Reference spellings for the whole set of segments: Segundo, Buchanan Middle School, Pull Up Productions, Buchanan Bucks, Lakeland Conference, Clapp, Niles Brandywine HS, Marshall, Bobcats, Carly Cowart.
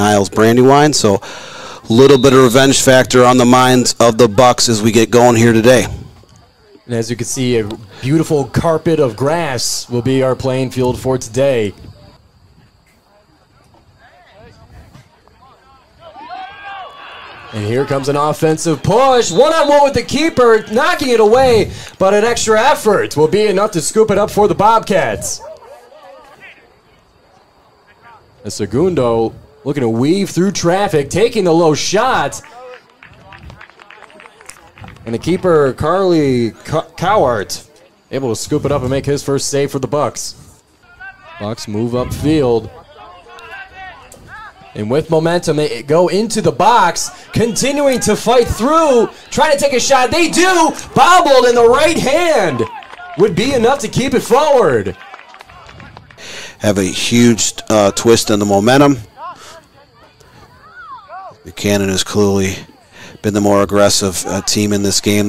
Niles Brandywine. So a little bit of revenge factor on the minds of the Bucks as we get going here today. And as you can see, a beautiful carpet of grass will be our playing field for today. And here comes an offensive push. One-on-one with the keeper, knocking it away, but an extra effort will be enough to scoop it up for the Bobcats. And Segundo looking to weave through traffic, taking the low shot. And the keeper, Carly Cowart, able to scoop it up and make his first save for the Bucks. Bucks move upfield. And with momentum, they go into the box, continuing to fight through, trying to take a shot. They do! Bobbled in the right hand! Would be enough to keep it forward. Have a huge twist in the momentum. Buchanan has clearly been the more aggressive team in this game.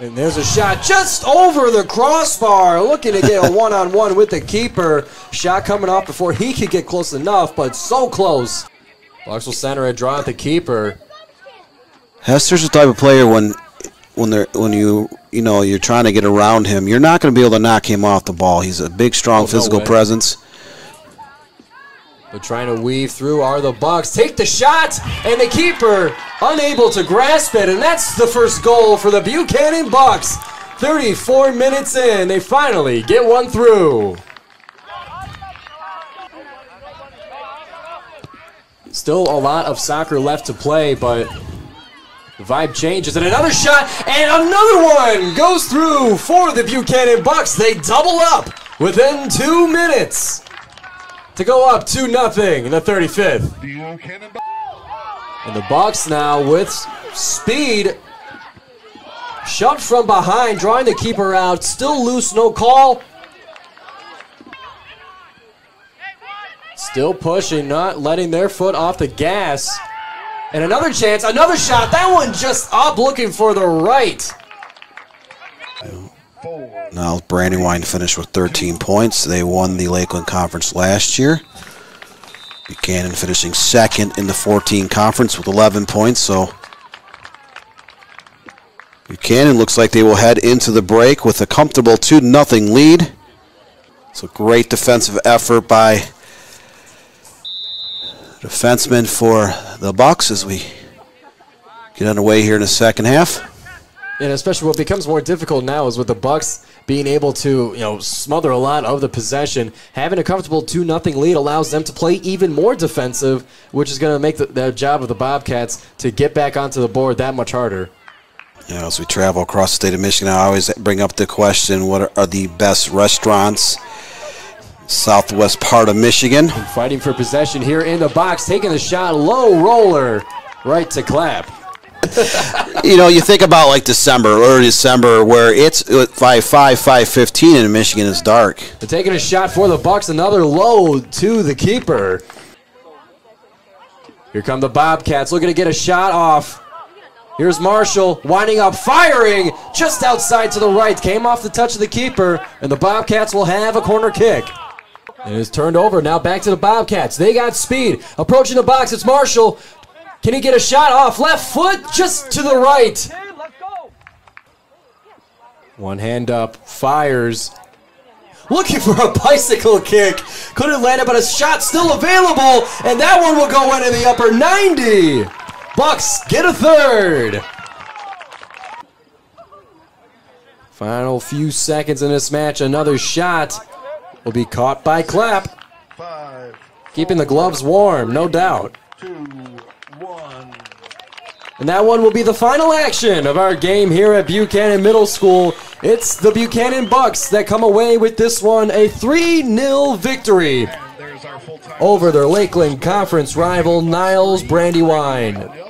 And there's a shot just over the crossbar, looking to get a one-on-one with the keeper. Shot coming off before he could get close enough, but so close. Bucks will center a draw at the keeper. Hester's the type of player when you're trying to get around him, you're not going to be able to knock him off the ball. He's a big, strong physical presence. But trying to weave through are the Bucks. Take the shot, and the keeper unable to grasp it, and that's the first goal for the Buchanan Bucks. 34 minutes in, they finally get one through. Still a lot of soccer left to play, but the vibe changes, and another shot, and another one goes through for the Buchanan Bucks. They double up within 2 minutes to go up 2-0 in the 35th. And the Bucks now with speed. Shot from behind, drawing the keeper out. Still loose, no call. Still pushing, not letting their foot off the gas. And another chance, another shot. That one just up, looking for the right. Now Brandywine finished with 13 points. They won the Lakeland Conference last year. Buchanan finishing second in the 14 conference with 11 points. So Buchanan looks like they will head into the break with a comfortable 2-0 lead. So great defensive effort by the defenseman for the Bucks as we get underway here in the second half. And especially what becomes more difficult now is with the Bucks being able to, smother a lot of the possession. Having a comfortable 2-0 lead allows them to play even more defensive, which is going to make the job of the Bobcats to get back onto the board that much harder. As we travel across the state of Michigan, I always bring up the question, what are the best restaurants southwest part of Michigan? And fighting for possession here in the box, taking the shot, low roller, right to Clapp. You think about like December, early December, where it's 5:15 in Michigan is dark. They're taking a shot for the Bucks, another low to the keeper. Here come the Bobcats, looking to get a shot off. Here's Marshall, winding up, firing, just outside to the right. Came off the touch of the keeper, and the Bobcats will have a corner kick. And it's turned over, now back to the Bobcats. They got speed, approaching the box, it's Marshall. Can he get a shot off? Left foot just to the right. One hand up, fires. Looking for a bicycle kick. Couldn't land it, but a shot still available. And that one will go into the upper 90. Bucks get a third. Final few seconds in this match. Another shot will be caught by Clapp. Keeping the gloves warm, no doubt. And that one will be the final action of our game here at Buchanan Middle School. It's the Buchanan Bucks that come away with this one, a 3-0 victory over their Lakeland Conference rival, Niles Brandywine.